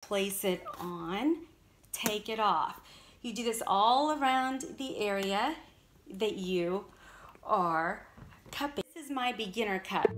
place it on, take it off. You do this all around the area that you are cupping. This is my beginner cup.